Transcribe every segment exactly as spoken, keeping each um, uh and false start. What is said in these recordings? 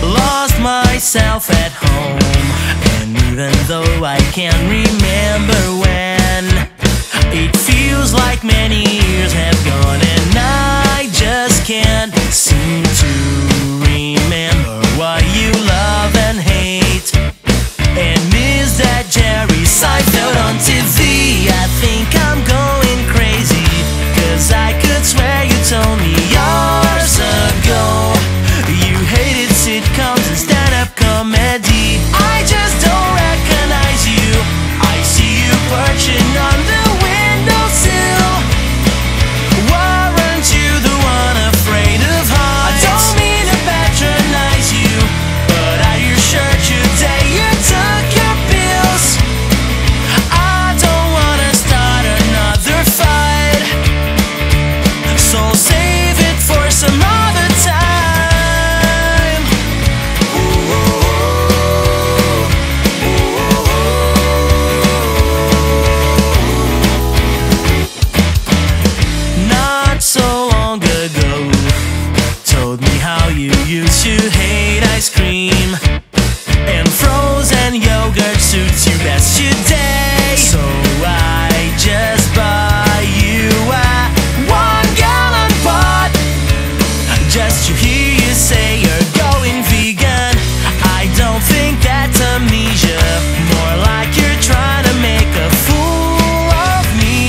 Lost myself at home, and even though I can't remember when, it feels like many years have gone, and I just can't seem to remember what you love and hate, and miss that Jerry Seinfeld on T V. I think I'm going crazy, 'cause I could swear you told me years ago you hated sitcoms and stand-up comedy. I just don't recognize you. I see you perching on the windowsill. Why weren't you the one afraid of heights? I don't mean to patronize you, but are you sure today you took your pills? I don't wanna start another fight, so save it for some other time. Ooh, oh, oh. Ooh, oh, oh. Not so long ago, told me how you used to hate ice cream, and frozen yogurt suits you best today. So I just buy you a one gallon pot just to hear you say you're going vegan. I don't think that's amnesia, more like you're trying to make a fool of me.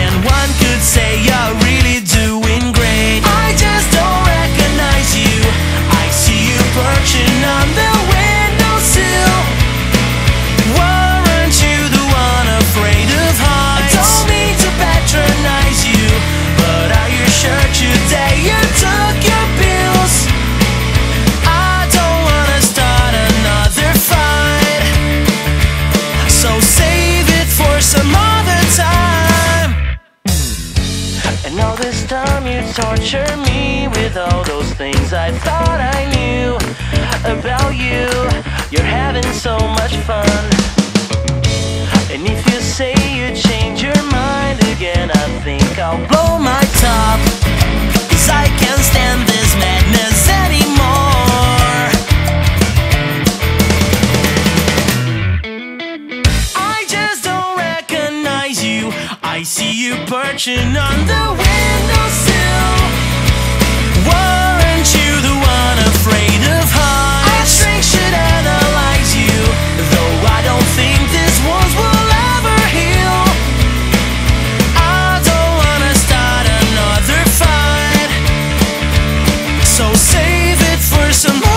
And one could say you're really doing great. I just don't recognize you. I see you perching on the windowsill. Weren't you the one afraid of heights? I don't mean to patronize you, but are you sure today you took your pills? I don't wanna start another fight, so save it for some other time. And all this time you torture me with all those things I thought I knew about you. You're having so much fun, and if you say you change your mind again, I think I'll blow my top, 'cause I can't stand this madness anymore. I just don't recognize you. I see you perching on the windowsill. Weren't you the one afraid of heights? I think should analyze you, though I don't think this wound will ever heal. I don't wanna start another fight, so save it for some.